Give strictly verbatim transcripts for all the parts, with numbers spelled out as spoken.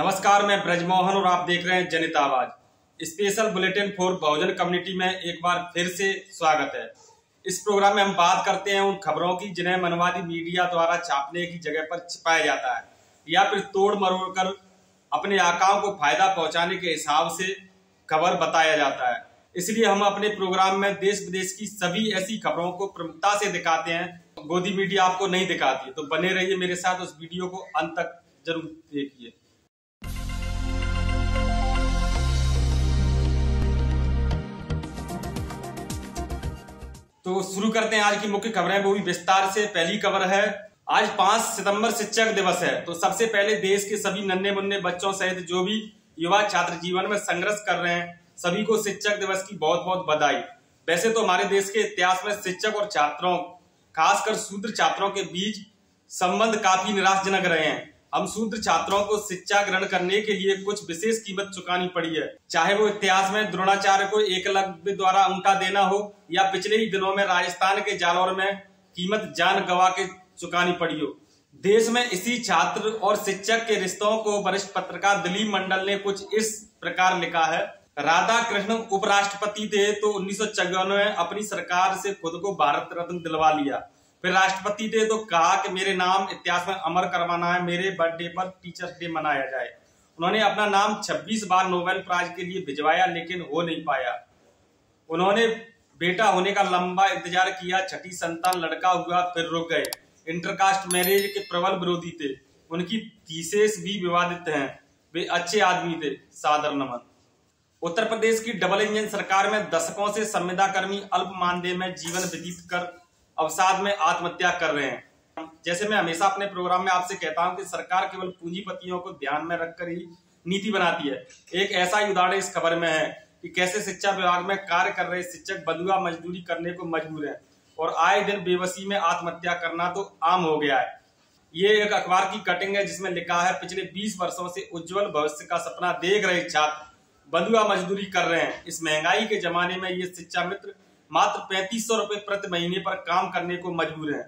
नमस्कार, मैं ब्रजमोहन और आप देख रहे हैं जनिता आवाज। Special bulletin for Bahujan community में एक बार फिर से स्वागत है। इस प्रोग्राम में हम बात करते हैं उन खबरों की जिन्हें मनवादी मीडिया द्वारा छापने की जगह पर छिपाया जाता है या फिर तोड़ मरोड़ कर अपने आकाओं को फायदा पहुंचाने के हिसाब से खबर बताया जाता है। इसलिए हम अपने प्रोग्राम में देश विदेश की सभी ऐसी खबरों को प्रमुखता से दिखाते हैं, गोदी मीडिया आपको नहीं दिखाती। तो बने रहिए मेरे साथ, उस वीडियो को अंत तक जरूर देखिए। तो शुरू करते हैं आज की मुख्य खबरें, वो भी विस्तार से। पहली खबर है, आज पाँच सितंबर शिक्षक दिवस है। तो सबसे पहले देश के सभी नन्हे मुन्ने बच्चों सहित जो भी युवा छात्र जीवन में संघर्ष कर रहे हैं, सभी को शिक्षक दिवस की बहुत बहुत बधाई। वैसे तो हमारे देश के इतिहास में शिक्षक और छात्रों, खासकर शूद्र छात्रों के बीच संबंध काफी निराशजनक रहे हैं। हम शूद्र छात्रों को शिक्षा ग्रहण करने के लिए कुछ विशेष कीमत चुकानी पड़ी है, चाहे वो इतिहास में द्रोणाचार्य को एकलव्य द्वारा अंगूठा देना हो या पिछले ही दिनों में राजस्थान के जालौर में कीमत जान गवा के चुकानी पड़ी हो। देश में इसी छात्र और शिक्षक के रिश्तों को वरिष्ठ पत्रकार दिलीप मंडल ने कुछ इस प्रकार लिखा है। राधा कृष्ण उपराष्ट्रपति थे तो उन्नीस सौ चौवन में अपनी सरकार से खुद को भारत रत्न दिलवा लिया। फिर राष्ट्रपति थे तो कहा कि मेरे नाम इतिहास में अमर करवाना है, मेरे बर्थडे पर टीचर्स डे मनाया जाए। उन्होंने अपना नाम छब्बीस बार नोबेल प्राइज के लिए भिजवाया लेकिन हो नहीं पाया। उन्होंने बेटा होने का लंबा इंतजार किया, छठी संतान लड़का हुआ, फिर रुक गए। इंटरकास्ट मैरिज के प्रबल विरोधी थे, उनकी थीसिस भी विवादित हैं। वे अच्छे आदमी थे। सादर नमन। उत्तर प्रदेश की डबल इंजन सरकार में दशकों से संविदाकर्मी अल्प मानदेय में जीवन व्यतीत कर अवसाद में आत्महत्या कर रहे हैं। जैसे मैं हमेशा अपने प्रोग्राम में आपसे कहता हूं कि सरकार केवल पूंजीपतियों को ध्यान में रखकर ही नीति बनाती है। एक ऐसा ही उदाहरण इस खबर में है कि कैसे शिक्षा विभाग में कार्य कर रहे शिक्षक बंधुआ मजदूरी करने को मजबूर हैं और आए दिन बेबसी में आत्महत्या करना तो आम हो गया है। ये एक अखबार की कटिंग है जिसमें लिखा है, पिछले बीस वर्षों से उज्जवल भविष्य का सपना देख रहे छात्र बंधुआ मजदूरी कर रहे हैं। इस महंगाई के जमाने में ये शिक्षा मित्र मात्र पैंतीस सौ रुपए प्रति महीने पर काम करने को मजबूर हैं।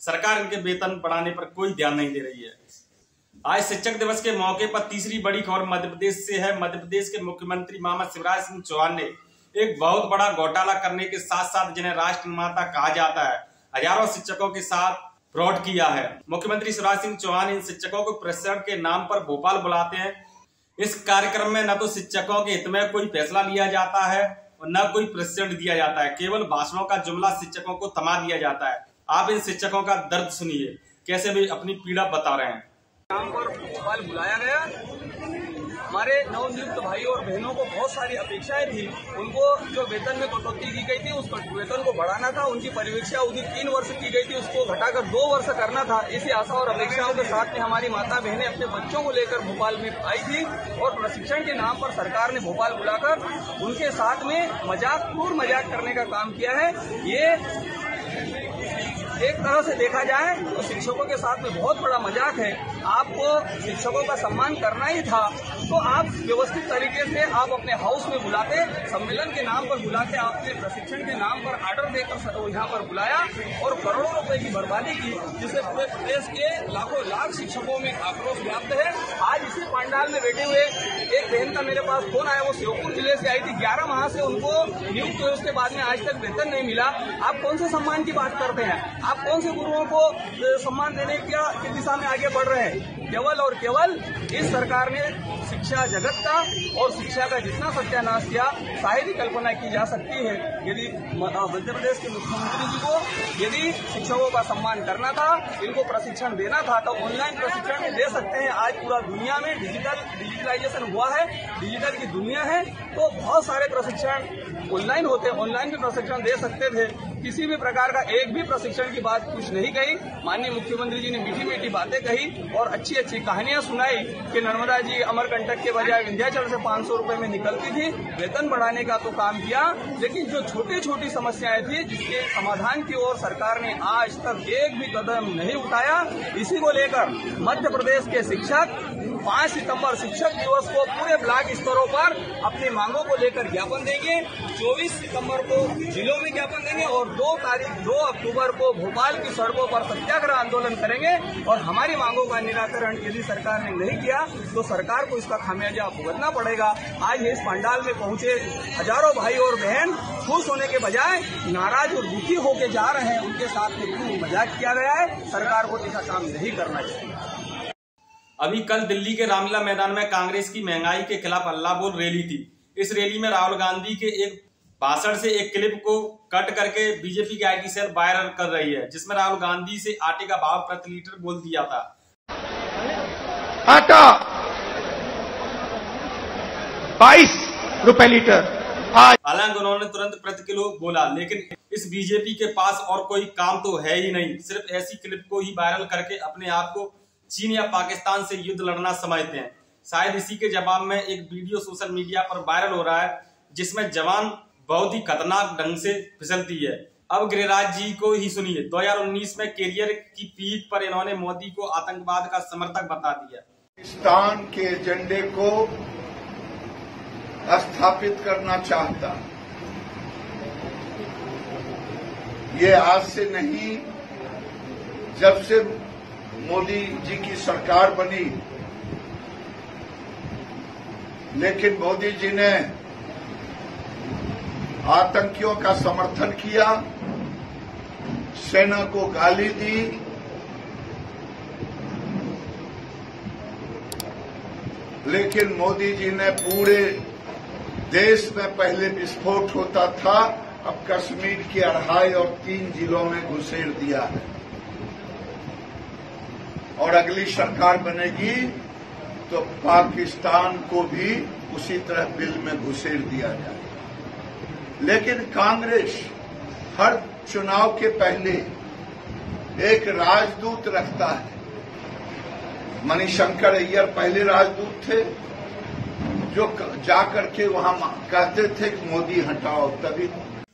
सरकार इनके वेतन बढ़ाने पर कोई ध्यान नहीं दे रही है। आज शिक्षक दिवस के मौके पर तीसरी बड़ी खबर मध्य प्रदेश से है। मध्य प्रदेश के मुख्यमंत्री मामा शिवराज सिंह चौहान ने एक बहुत बड़ा घोटाला करने के साथ साथ, जिन्हें राष्ट्र निर्माता कहा जाता है, हजारों शिक्षकों के साथ फ्रॉड किया है। मुख्यमंत्री शिवराज सिंह चौहान इन शिक्षकों को प्रशिक्षण के नाम पर भोपाल बुलाते हैं। इस कार्यक्रम में न तो शिक्षकों के हित में कोई फैसला लिया जाता है और न कोई प्रशिक्षण दिया जाता है, केवल भाषणों का जुमला शिक्षकों को थमा दिया जाता है। आप इन शिक्षकों का दर्द सुनिए, कैसे भी अपनी पीड़ा बता रहे हैं। काम पर भोपाल बुलाया गया। हमारे नवनियुक्त भाई और बहनों को बहुत सारी अपेक्षाएं थी, उनको जो वेतन में कटौती की गई थी उस वेतन को बढ़ाना था, उनकी परीक्षा उनकी तीन वर्ष की गई थी उसको घटाकर दो वर्ष करना था। इसी आशा और अपेक्षाओं के साथ में हमारी माता बहनें अपने बच्चों को लेकर भोपाल में आई थी और प्रशिक्षण के नाम पर सरकार ने भोपाल बुलाकर उनके साथ में मजाक पूर्ण मजाक करने का काम किया है। ये एक तरह से देखा जाए तो शिक्षकों के साथ में बहुत बड़ा मजाक है। आपको शिक्षकों का सम्मान करना ही था तो आप व्यवस्थित तरीके से आप अपने हाउस में बुलाते, सम्मेलन के नाम पर बुलाते, आपने प्रशिक्षण के नाम पर आर्डर देकर यहाँ पर बुलाया और करोड़ों रुपए की बर्बादी की, जिससे पूरे प्रदेश के लाखों लाख शिक्षकों में आक्रोश व्याप्त है। आज इसी पंडाल में बैठे हुए एक बहन का मेरे पास फोन आया, वो श्योपुर जिले से आई थी। ग्यारह माह से उनको नियुक्त हुए, उसके बाद में आज तक वेतन नहीं मिला। आप कौन से सम्मान की बात करते हैं? आप कौन से गुरुओं को सम्मान देने की दिशा में आगे बढ़ रहे हैं? केवल और केवल इस सरकार ने शिक्षा जगत का और शिक्षा का जितना सत्यानाश किया, शायद ही कल्पना की जा सकती है। यदि मध्य प्रदेश के मुख्यमंत्री जी को यदि शिक्षकों का सम्मान करना था, इनको प्रशिक्षण देना था, तो ऑनलाइन प्रशिक्षण दे सकते हैं। आज पूरा दुनिया में डिजिटल डिजिटलाइजेशन हुआ है, डिजिटल की दुनिया है, तो बहुत सारे प्रशिक्षण ऑनलाइन होते, ऑनलाइन भी प्रशिक्षण दे सकते थे। किसी भी प्रकार का एक भी प्रशिक्षण की बात कुछ नहीं कही। माननीय मुख्यमंत्री जी ने मीठी मीठी बातें कही और अच्छी अच्छी कहानियां सुनाई कि नर्मदा जी अमरकंटक के बजाय विंध्याचल से पाँच सौ रुपए में निकलती थी। वेतन बढ़ाने का तो काम किया, लेकिन जो छोटी छोटी समस्याएं थी जिसके समाधान की ओर सरकार ने आज तक एक भी कदम नहीं उठाया। इसी को लेकर मध्य प्रदेश के शिक्षक पाँच सितंबर शिक्षक दिवस को पूरे ब्लॉक स्तरों पर अपनी मांगों को लेकर ज्ञापन देंगे। चौबीस सितंबर को जिलों में ज्ञापन देंगे और दो तारीख दो अक्टूबर को भोपाल की सड़कों पर सत्याग्रह आंदोलन करेंगे। और हमारी मांगों का निराकरण यदि सरकार ने नहीं किया तो सरकार को इसका खामियाजा भुगतना पड़ेगा। आज इस पंडाल में पहुंचे हजारों भाई और बहन खुश होने के बजाय नाराज और दुखी होके जा रहे हैं। उनके साथ में मजाक किया गया है, सरकार को ऐसा काम नहीं करना चाहिए। अभी कल दिल्ली के रामलीला मैदान में कांग्रेस की महंगाई के खिलाफ हल्ला बोल रैली थी। इस रैली में राहुल गांधी के एक भाषण से एक क्लिप को कट करके बीजेपी की आईटी सेल वायरल कर रही है, जिसमें राहुल गांधी से आटे का भाव प्रति लीटर बोल दिया था। आटा बाईस रुपए लीटर। हालांकि उन्होंने तुरंत प्रति किलो बोला, लेकिन इस बीजेपी के पास और कोई काम तो है ही नहीं। सिर्फ ऐसी क्लिप को ही वायरल करके अपने आप को चीन या पाकिस्तान से युद्ध लड़ना समझते हैं। शायद इसी के जवाब में एक वीडियो सोशल मीडिया पर वायरल हो रहा है, जिसमें जवान बहुत ही खतरनाक ढंग से फिसलती है। अब गिरिराज जी को ही सुनिए। दो हज़ार उन्नीस में कैरियर की पीठ पर इन्होंने मोदी को आतंकवाद का समर्थक बता दिया। पाकिस्तान के एजेंडे को स्थापित करना चाहता, ये आज से नहीं, जब से मोदी जी की सरकार बनी, लेकिन मोदी जी ने आतंकियों का समर्थन किया, सेना को गाली दी, लेकिन मोदी जी ने पूरे देश में पहले विस्फोट होता था, अब कश्मीर की अढ़ाई और तीन जिलों में घुसेड़ दिया है। और अगली सरकार बनेगी तो पाकिस्तान को भी उसी तरह बिल में घुसेड़ दिया जाएगा। लेकिन कांग्रेस हर चुनाव के पहले एक राजदूत रखता है। मणि शंकर अय्यर पहले राजदूत थे, जो जाकर के वहाँ कहते थे कि मोदी हटाओ। तभी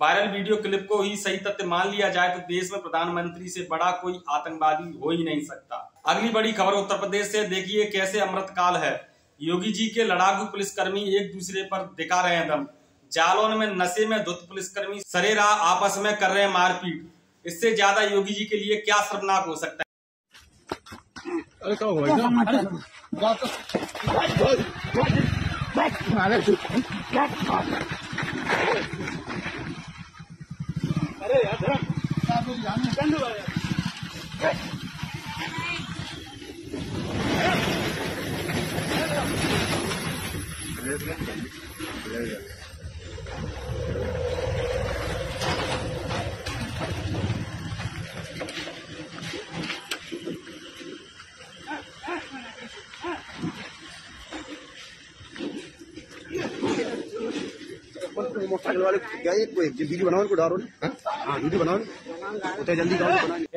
वायरल वीडियो क्लिप को ही सही तथ्य मान लिया जाए तो देश में प्रधानमंत्री से बड़ा कोई आतंकवादी हो ही नहीं सकता। अगली बड़ी खबर उत्तर प्रदेश से देखिए, कैसे अमृतकाल है। योगी जी के लड़ाकू पुलिसकर्मी एक दूसरे पर दिखा रहे हैं दम। जालौन में नशे में धुत पुलिसकर्मी सरेराह आपस में कर रहे हैं मारपीट। इससे ज्यादा योगी जी के लिए क्या शर्मनाक हो सकता है। अरे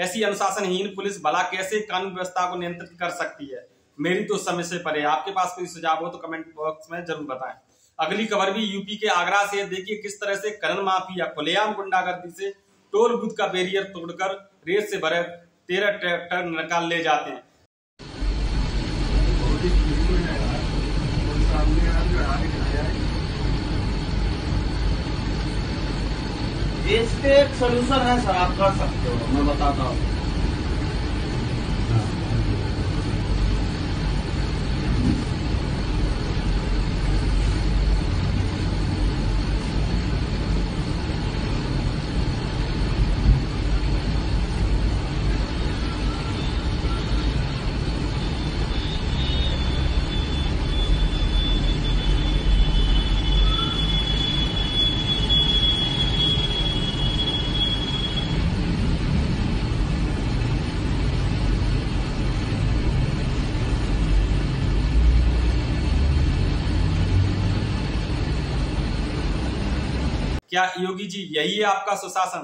ऐसी अनुशासनहीन पुलिस भला कैसे कानून व्यवस्था को नियंत्रित कर सकती है। मेरी तो समझ से परे। आपके पास कोई सुझाव हो तो कमेंट बॉक्स में जरूर बताएं। अगली खबर भी यूपी के आगरा से देखिए, किस तरह से खनन माफिया खुलेआम गुंडागर्दी से टोल बूथ का बैरियर तोड़कर रेत से भरे तेरह ट्रैक्टर निकाल ले जाते हैं। देश पे एक सोल्यूशन है सर, आप कर सकते हो, मैं बताता हूँ। क्या योगी जी यही है आपका सुशासन?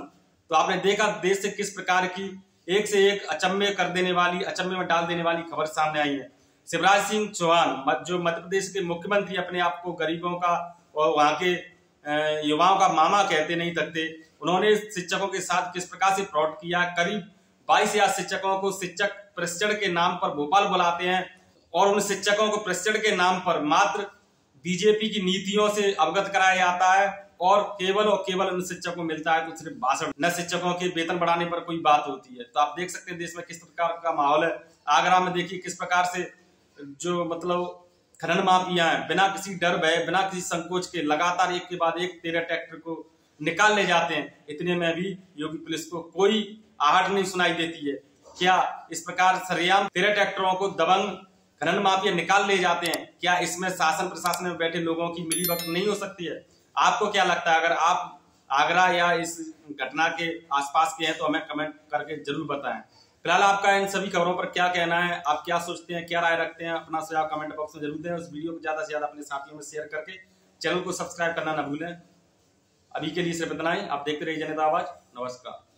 तो आपने देखा देश से किस प्रकार की एक से एक अचंभे कर देने वाली अचंभे में डाल देने वाली खबर सामने आई है। शिवराज सिंह चौहान जो मध्य प्रदेश के मुख्यमंत्री अपने आप को गरीबों का और वहां के युवाओं का मामा कहते नहीं थकते, उन्होंने शिक्षकों के साथ किस प्रकार से फ्रॉड किया। करीब बाईस हजार शिक्षकों को शिक्षक प्रशिक्षण के नाम पर भोपाल बुलाते हैं और उन शिक्षकों को प्रशिक्षण के नाम पर मात्र बीजेपी की नीतियों से अवगत कराया जाता है और केवल और केवल उन शिक्षकों मिलता है तो सिर्फ भाषण, न शिक्षकों के वेतन बढ़ाने पर कोई बात होती है। तो आप देख सकते हैं देश में किस प्रकार का माहौल है। आगरा में देखिए किस प्रकार से जो मतलब खनन माफिया है, बिना किसी डर भय, बिना किसी संकोच के लगातार एक के बाद एक तेरह ट्रैक्टर को निकाल ले जाते हैं। इतने में भी योगी पुलिस को कोई आहट नहीं सुनाई देती है। क्या इस प्रकार सरेआम तेरह ट्रैक्टरों को दबंग खनन माफिया निकाल ले जाते हैं, क्या इसमें शासन प्रशासन में बैठे लोगों की मिलीभगत नहीं हो सकती है? आपको क्या लगता है? अगर आप आगरा या इस घटना के आसपास के हैं तो हमें कमेंट करके जरूर बताएं। फिलहाल आपका इन सभी खबरों पर क्या कहना है, आप क्या सोचते हैं, क्या राय रखते हैं, अपना सुझाव कमेंट बॉक्स में जरूर दें। उस वीडियो को ज्यादा से ज्यादा अपने साथियों में शेयर करके चैनल को सब्सक्राइब करना न भूलें। अभी के लिए सिर्फ इतना ही। आप देखते रहिए जनिता आवाज। नमस्कार।